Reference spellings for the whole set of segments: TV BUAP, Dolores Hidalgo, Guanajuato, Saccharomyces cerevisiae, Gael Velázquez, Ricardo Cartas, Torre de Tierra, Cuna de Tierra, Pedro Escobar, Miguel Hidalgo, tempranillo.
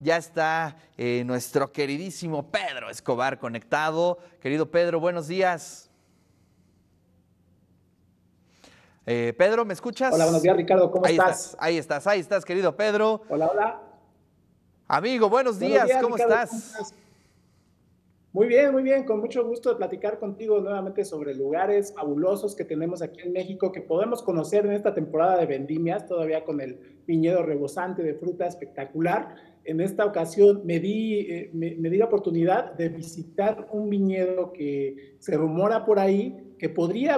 Ya está nuestro queridísimo Pedro Escobar conectado. Querido Pedro, buenos días. Pedro, ¿me escuchas? Hola, buenos días, Ricardo. ¿Cómo estás? Ahí estás, querido Pedro. Hola, hola. Amigo, buenos días. ¿Cómo estás? ¿Cómo estás? Muy bien, con mucho gusto de platicar contigo nuevamente sobre lugares fabulosos que tenemos aquí en México, que podemos conocer en esta temporada de vendimias, todavía con el viñedo rebosante de fruta espectacular. En esta ocasión me di la oportunidad de visitar un viñedo que se rumora por ahí, que podría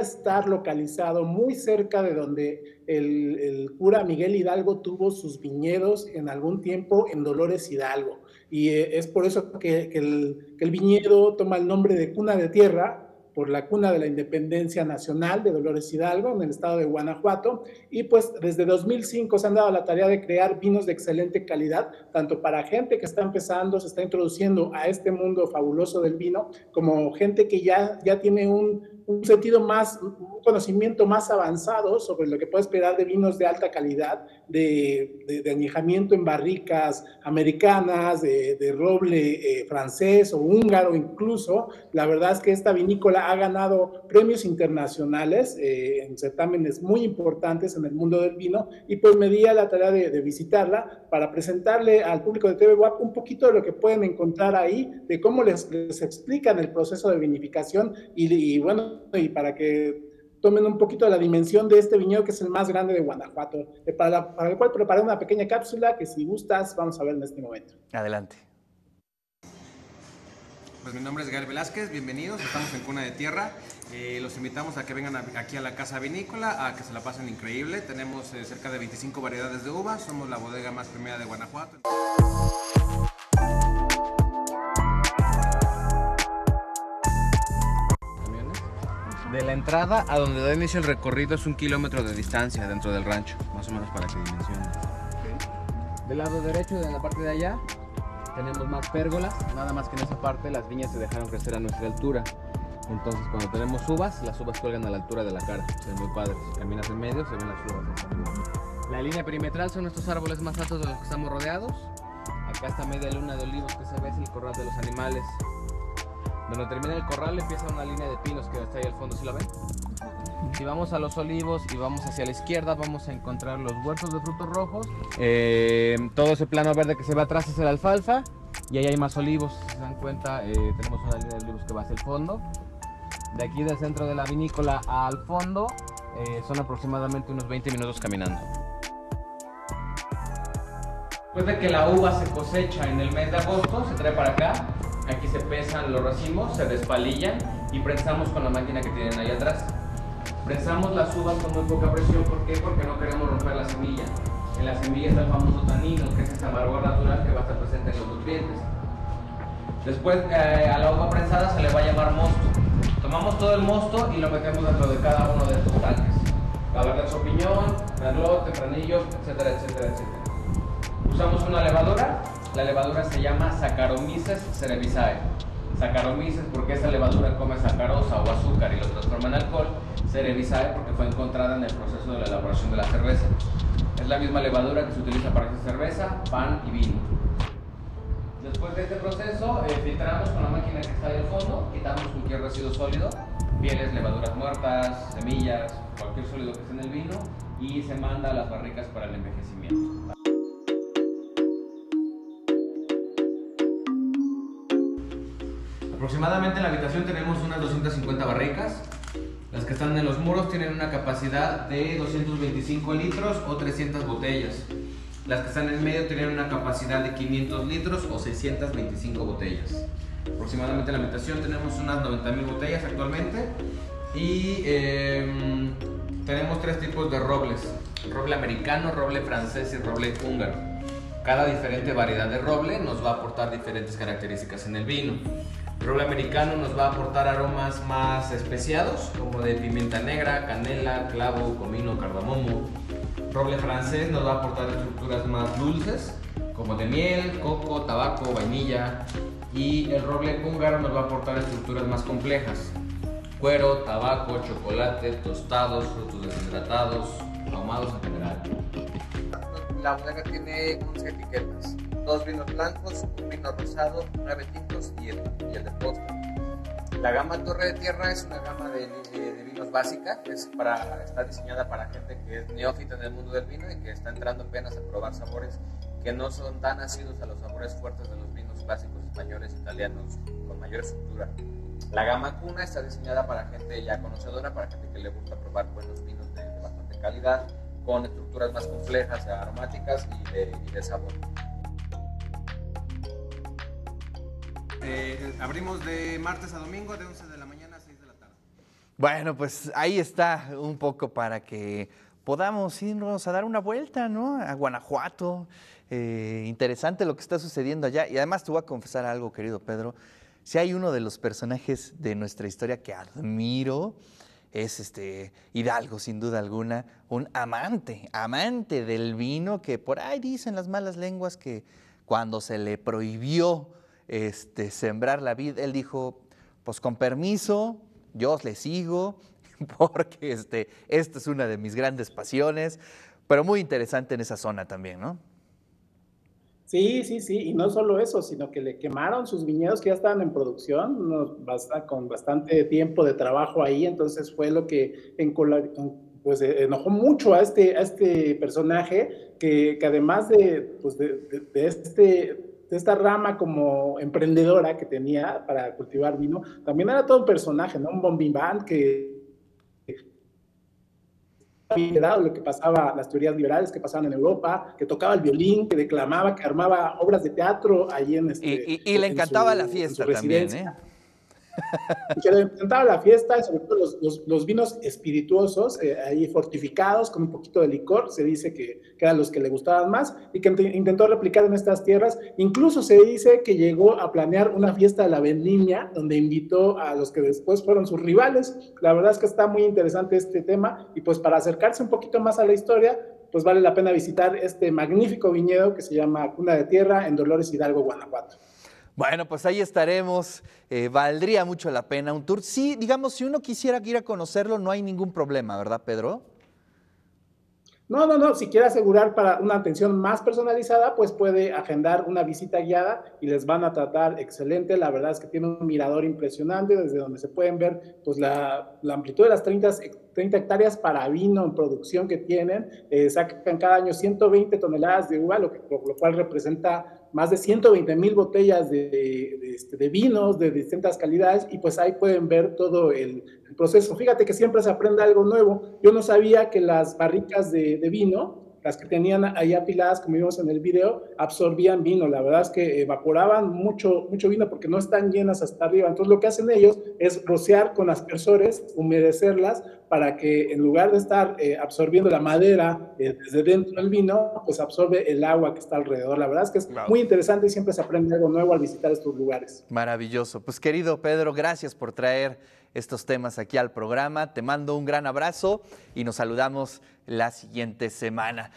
estar localizado muy cerca de donde el cura Miguel Hidalgo tuvo sus viñedos en algún tiempo en Dolores Hidalgo. Y es por eso que el viñedo toma el nombre de Cuna de Tierra, por la cuna de la independencia nacional de Dolores Hidalgo, en el estado de Guanajuato. Y pues desde 2005 se han dado la tarea de crear vinos de excelente calidad, tanto para gente que está empezando, se está introduciendo a este mundo fabuloso del vino, como gente que ya tiene un sentido más, un conocimiento más avanzado sobre lo que puede esperar de vinos de alta calidad, de añejamiento en barricas americanas, de roble francés o húngaro incluso. La verdad es que esta vinícola ha ganado premios internacionales en certámenes muy importantes en el mundo del vino, y pues me di a la tarea de visitarla para presentarle al público de TV BUAP un poquito de lo que pueden encontrar ahí, de cómo les explican el proceso de vinificación y bueno, y para que tomen un poquito de la dimensión de este viñedo, que es el más grande de Guanajuato, para el cual preparé una pequeña cápsula que, si gustas, vamos a ver en este momento. Adelante. Pues mi nombre es Gael Velázquez, bienvenidos, estamos en Cuna de Tierra, los invitamos a que vengan aquí a la Casa Vinícola, a que se la pasen increíble. Tenemos cerca de 25 variedades de uva, somos la bodega más premiada de Guanajuato. De la entrada a donde da inicio el recorrido es 1 kilómetro de distancia dentro del rancho, más o menos para que dimensiones. Okay. Del lado derecho, en la parte de allá, tenemos más pérgolas, nada más que en esa parte las viñas se dejaron crecer a nuestra altura. Entonces cuando tenemos uvas, las uvas cuelgan a la altura de la cara, es muy padre. Si caminas en medio se ven las uvas. La línea perimetral son nuestros árboles más altos de los que estamos rodeados. Acá está media luna de olivos que se ve, es el corral de los animales. Donde termina el corral empieza una línea de pinos que está ahí al fondo, ¿sí la ven? Si vamos a los olivos y vamos hacia la izquierda, vamos a encontrar los huertos de frutos rojos. Todo ese plano verde que se ve atrás es el alfalfa, y ahí hay más olivos. Si se dan cuenta, tenemos una línea de olivos que va hacia el fondo. De aquí del centro de la vinícola al fondo son aproximadamente unos 20 minutos caminando. Después de que la uva se cosecha en el mes de agosto, se trae para acá. Aquí se pesan los racimos, se despalillan y prensamos con la máquina que tienen ahí atrás. Prensamos las uvas con muy poca presión. ¿Por qué? Porque no queremos romper la semilla. En la semilla está el famoso tanino, que es esta amargor natural que va a estar presente en los nutrientes. Después a la uva prensada se le va a llamar mosto. Tomamos todo el mosto y lo metemos dentro de cada uno de estos tanques. La verdad es opinión, merlot, tempranillo, etcétera, etcétera, etcétera. Usamos una levadura. La levadura se llama Saccharomyces cerevisiae. Saccharomyces porque esa levadura come sacarosa o azúcar y lo transforma en alcohol. Cerevisiae porque fue encontrada en el proceso de la elaboración de la cerveza. Es la misma levadura que se utiliza para hacer cerveza, pan y vino. Después de este proceso filtramos con la máquina que está ahí al fondo, quitamos cualquier residuo sólido, pieles, levaduras muertas, semillas, cualquier sólido que esté en el vino, y se manda a las barricas para el envejecimiento. Aproximadamente en la habitación tenemos unas 250 barricas. Las que están en los muros tienen una capacidad de 225 litros o 300 botellas. Las que están en medio tienen una capacidad de 500 litros o 625 botellas. Aproximadamente en la habitación tenemos unas 90,000 botellas actualmente. Y tenemos 3 tipos de robles. Roble americano, roble francés y roble húngaro. Cada diferente variedad de roble nos va a aportar diferentes características en el vino. El roble americano nos va a aportar aromas más especiados, como de pimienta negra, canela, clavo, comino, cardamomo. Roble francés nos va a aportar estructuras más dulces, como de miel, coco, tabaco, vainilla. Y el roble húngaro nos va a aportar estructuras más complejas: cuero, tabaco, chocolate, tostados, frutos deshidratados, ahumados en general. La bodega tiene 11 etiquetas, 2 vinos blancos, 1 vino rosado, 9 tintos y el de postre. La gama Torre de Tierra es una gama de vinos básica, que es está diseñada para gente que es neófita en el mundo del vino y que está entrando apenas a probar sabores que no son tan ácidos a los sabores fuertes de los vinos clásicos españoles, italianos, con mayor estructura. La gama Cuna está diseñada para gente ya conocedora, para gente que le gusta probar buenos vinos de bastante calidad, con estructuras más complejas, aromáticas y de sabor. Abrimos de martes a domingo de 11 de la mañana a 6 de la tarde. Bueno, pues ahí está un poco para que podamos irnos a dar una vuelta, ¿no? A Guanajuato. Interesante lo que está sucediendo allá. Y además te voy a confesar algo, querido Pedro. Si hay uno de los personajes de nuestra historia que admiro, es Hidalgo, sin duda alguna, un amante del vino, que por ahí dicen las malas lenguas que cuando se le prohibió sembrar la vid, él dijo, pues con permiso, yo le sigo, porque esta es una de mis grandes pasiones, pero muy interesante en esa zona también, ¿no? Sí, y no solo eso, sino que le quemaron sus viñedos que ya estaban en producción, con bastante tiempo de trabajo ahí, entonces fue lo que pues enojó mucho a este personaje, que además de esta rama como emprendedora que tenía para cultivar vino, también era todo un personaje, ¿no? Un bombiván que lo que pasaba, las teorías liberales que pasaban en Europa, que tocaba el violín, que declamaba, que armaba obras de teatro ahí en y le encantaba la fiesta también, ¿eh? Que le encantaba la fiesta, sobre todo los vinos espirituosos, ahí fortificados con un poquito de licor, se dice que eran los que le gustaban más y que intentó replicar en estas tierras. Incluso se dice que llegó a planear una fiesta de la vendimia, donde invitó a los que después fueron sus rivales. La verdad es que está muy interesante este tema y pues para acercarse un poquito más a la historia, pues vale la pena visitar este magnífico viñedo que se llama Cuna de Tierra en Dolores Hidalgo, Guanajuato. Bueno, pues ahí estaremos, valdría mucho la pena un tour. Sí, digamos, si uno quisiera ir a conocerlo, no hay ningún problema, ¿verdad, Pedro? No, si quiere asegurar para una atención más personalizada, pues puede agendar una visita guiada y les van a tratar excelente. La verdad es que tiene un mirador impresionante desde donde se pueden ver pues la amplitud de las 30 hectáreas para vino en producción que tienen. Sacan cada año 120 toneladas de uva, lo cual representa más de 120,000 botellas de vinos de distintas calidades, y pues ahí pueden ver todo el proceso. Fíjate que siempre se aprende algo nuevo. Yo no sabía que las barricas de vino, las que tenían ahí apiladas, como vimos en el video, absorbían vino. La verdad es que evaporaban mucho vino porque no están llenas hasta arriba. Entonces lo que hacen ellos es rociar con aspersores, humedecerlas, para que en lugar de estar absorbiendo la madera desde dentro del vino, pues absorbe el agua que está alrededor. La verdad es que es muy interesante y siempre se aprende algo nuevo al visitar estos lugares. Maravilloso. Pues querido Pedro, gracias por traer estos temas aquí al programa. Te mando un gran abrazo y nos saludamos la siguiente semana.